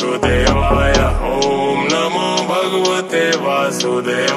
Vasudevaya. Om Namo Bhagavate Vasudevaya.